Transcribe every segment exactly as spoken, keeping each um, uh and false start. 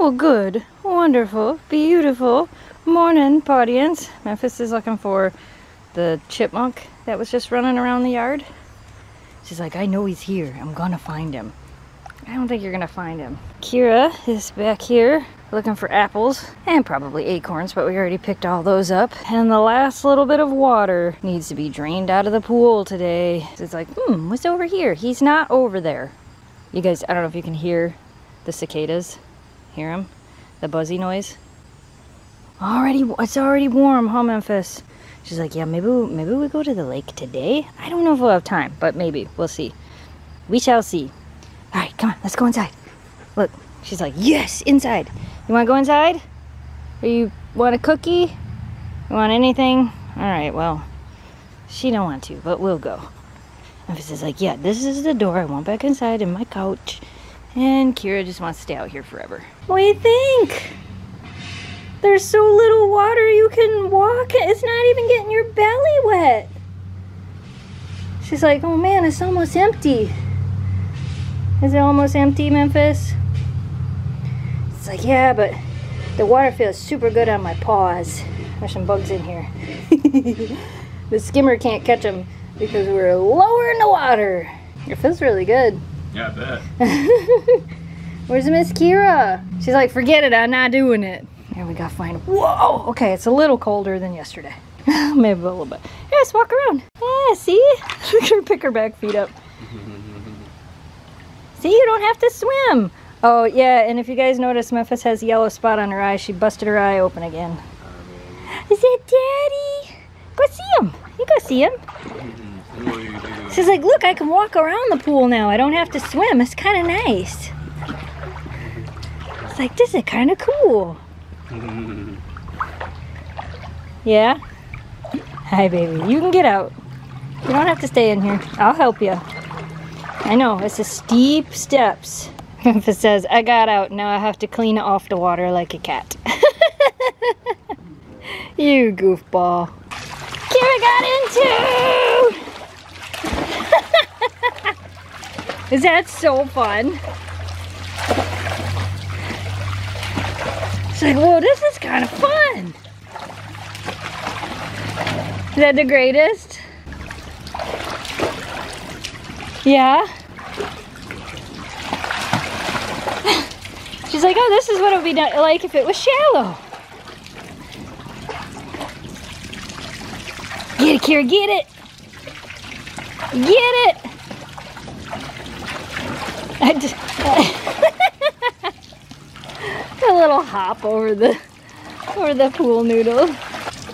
Well, good, wonderful, beautiful morning, Pawdience. Memphis is looking for the chipmunk that was just running around the yard. She's like, I know he's here. I'm gonna find him. I don't think you're gonna find him. Kira is back here looking for apples and probably acorns, but we already picked all those up. And the last little bit of water needs to be drained out of the pool today. It's like, hmm, what's over here? He's not over there. You guys, I don't know if you can hear the cicadas. Hear him? The buzzy noise? Already, it's already warm, huh, Memphis? She's like, yeah, maybe, maybe we go to the lake today? I don't know if we'll have time, but maybe. We'll see. We shall see. All right, come on, let's go inside. Look, she's like, yes, inside. You want to go inside? Or you want a cookie? You want anything? All right, well, she don't want to, but we'll go. Memphis is like, yeah, this is the door. I want back inside in my couch. And Kira just wants to stay out here forever. What do you think? There's so little water you can walk. It's not even getting your belly wet. She's like, oh man, it's almost empty. Is it almost empty, Memphis? It's like, yeah, but the water feels super good on my paws. There's some bugs in here. The skimmer can't catch them because we're lower in the water. It feels really good. Yeah, I bet. Where's Miss Kira? She's like, forget it, I'm not doing it. And we gotta find, whoa, okay, it's a little colder than yesterday. Maybe a little bit. Yeah, let's walk around. Yeah, see? She can pick her back feet up. See, you don't have to swim. Oh, yeah, and if you guys notice, Memphis has a yellow spot on her eye. She busted her eye open again. Um, Is that Daddy? Go see him. You go see him. She's like, look, I can walk around the pool now. I don't have to swim. It's kind of nice. It's like, this is kind of cool. Yeah? Hi, baby. You can get out. You don't have to stay in here. I'll help you. I know. It's a steep steps. Memphis says, I got out. Now I have to clean off the water like a cat. You goofball. Kira got into... Is that so fun? It's like, whoa, this is kind of fun. Is that the greatest? Yeah? She's like, oh, this is what it would be like if it was shallow. Get it, Kira, get it. Get it! I just, a little hop over the over the pool noodle.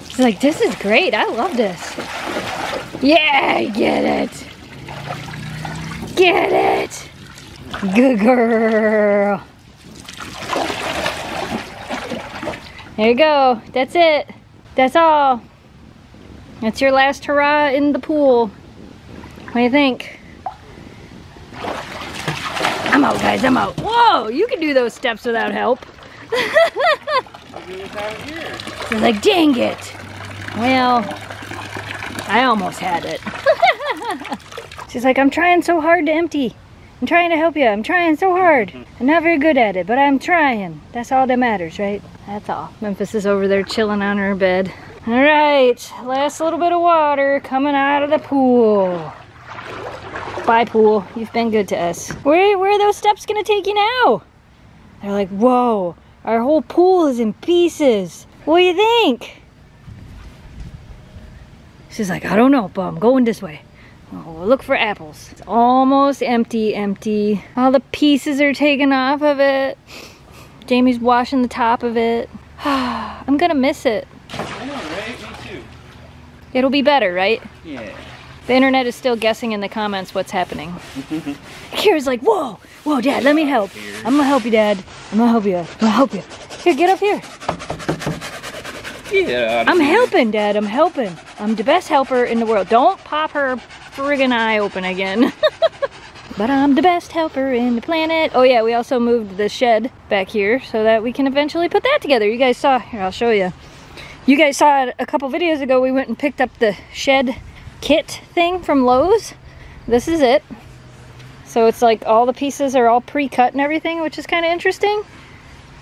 She's like, this is great. I love this. Yeah, get it. Get it. Good girl. There you go. That's it. That's all. That's your last hurrah in the pool. What do you think? I'm out, guys, I'm out. Whoa, you can do those steps without help. I'll do this out here. You're like, dang it. Well, I almost had it. She's like, I'm trying so hard to empty. I'm trying to help you. I'm trying so hard. I'm not very good at it, but I'm trying. That's all that matters, right? That's all. Memphis is over there chilling on her bed. All right, last little bit of water coming out of the pool. Bye, pool. You've been good to us. Where, where are those steps going to take you now? They're like, whoa, our whole pool is in pieces. What do you think? She's like, I don't know, but I'm going this way. Oh, we'll look for apples. It's almost empty, empty. All the pieces are taken off of it. Jamie's washing the top of it. I'm going to miss it. I know, right? Me too. It'll be better, right? Yeah. The internet is still guessing in the comments what's happening. Kira's like, whoa, whoa, Dad, let me help. I'm gonna help you, Dad. I'm gonna help you. I'm gonna help you. Here, get up here. Yeah. I'm helping, Dad. I'm helping. I'm the best helper in the world. Don't pop her friggin' eye open again. But I'm the best helper in the planet. Oh yeah, we also moved the shed back here so that we can eventually put that together. You guys saw, here, I'll show you. You guys saw it a couple videos ago. We went and picked up the shed kit thing from Lowe's. This is it. So it's like all the pieces are all pre-cut and everything, which is kind of interesting.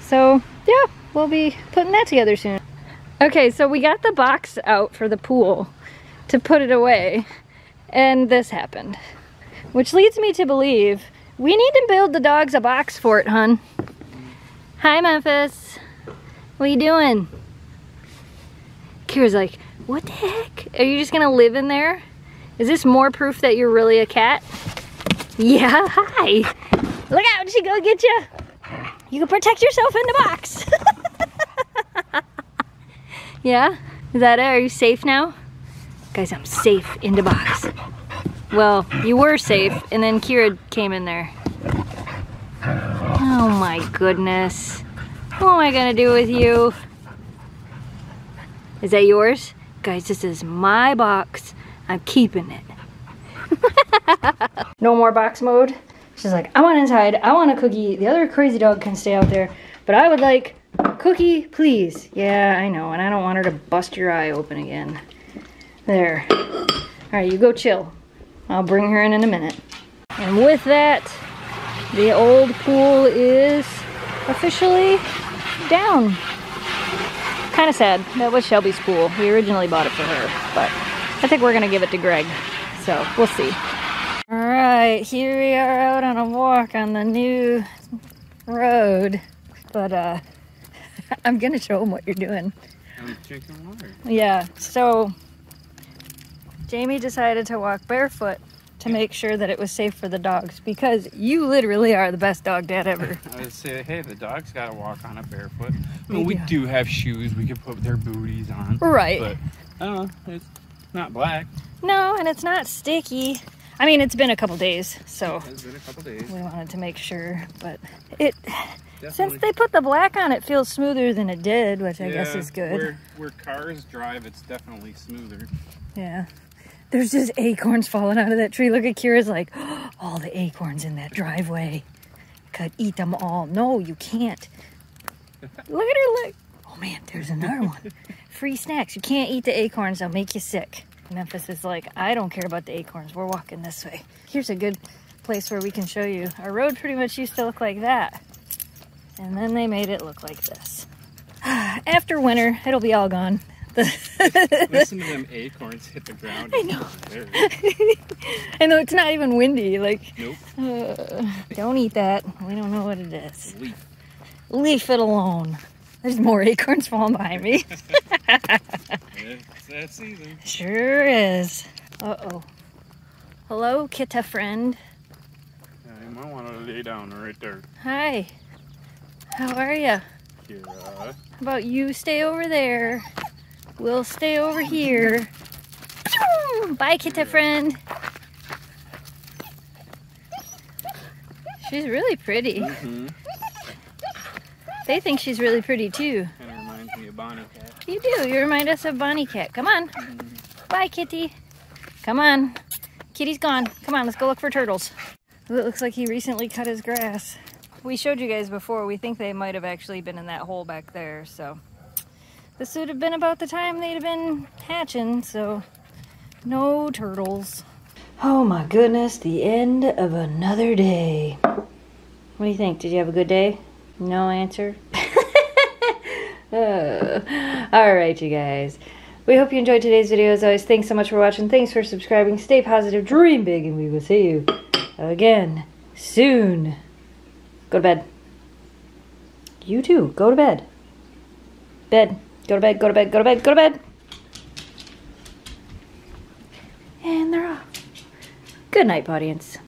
So yeah, we'll be putting that together soon. Okay, so we got the box out for the pool to put it away, and this happened. Which leads me to believe we need to build the dogs a box for it, hun. Hi, Memphis. What you doing? Kira's like, what the heck? Are you just gonna live in there? Is this more proof that you're really a cat? Yeah, hi. Look out, she go get you. You can protect yourself in the box. Yeah? Is that it? Are you safe now? Guys, I'm safe in the box. Well, you were safe, and then Kira came in there. Oh my goodness. What am I gonna do with you? Is that yours? Guys, this is my box. I'm keeping it. No more box mode. She's like, I want inside, I want a cookie. The other crazy dog can stay out there, but I would like a cookie, please. Yeah, I know, and I don't want her to bust your eye open again. There. All right, you go chill. I'll bring her in in a minute. And with that, the old pool is officially down. Kind of sad. That was Shelby's pool. We originally bought it for her, but I think we're gonna give it to Greg, so we'll see. All right, here we are out on a walk on the new road, but uh, I'm gonna show them what you're doing. I'm drinking water. Yeah, so Jamie decided to walk barefoot to make sure that it was safe for the dogs, because you literally are the best dog dad ever. I would say, hey, the dog's got to walk on it barefoot. I mean, we do have shoes. We can put their booties on. Right. But, I don't know, it's not black. No, and it's not sticky. I mean, it's been a couple days, so it's been a couple days. We wanted to make sure, but it definitely. Since they put the black on, it feels smoother than it did, which I yeah, guess is good. Where, where cars drive, it's definitely smoother. Yeah. There's just acorns falling out of that tree. Look at Kira's like, oh, all the acorns in that driveway. Could eat them all. No, you can't. Look at her, look. Oh man, there's another one. Free snacks. You can't eat the acorns. They'll make you sick. Memphis is like, I don't care about the acorns. We're walking this way. Here's a good place where we can show you. Our road pretty much used to look like that. And then they made it look like this. After winter, it'll be all gone. Listen to them acorns hit the ground. I know. I know, it's not even windy. Like, nope. Uh, don't eat that. We don't know what it is. Leaf. Leaf it alone. There's more acorns falling behind me. It's that season. Sure is. Uh-oh. Hello, Kitta friend. I might want to lay down right there. Hi. How are you? How about you stay over there? We'll stay over here. Bye, Kitta friend. She's really pretty. Mm-hmm. They think she's really pretty, too. Kind of reminds me of Bonnie Cat. You do. You remind us of Bonnie Cat. Come on. Mm-hmm. Bye, kitty. Come on. Kitty's gone. Come on, let's go look for turtles. Well, it looks like he recently cut his grass. We showed you guys before. We think they might have actually been in that hole back there, so... This would have been about the time they'd have been hatching, so no turtles. Oh my goodness, the end of another day. What do you think? Did you have a good day? No answer? Oh. Alright, you guys. We hope you enjoyed today's video. As always, thanks so much for watching. Thanks for subscribing. Stay positive, dream big, and we will see you again soon. Go to bed. You too. Go to bed. Bed. Go to bed, go to bed, go to bed, go to bed. And they're off. Good night, Pawdience.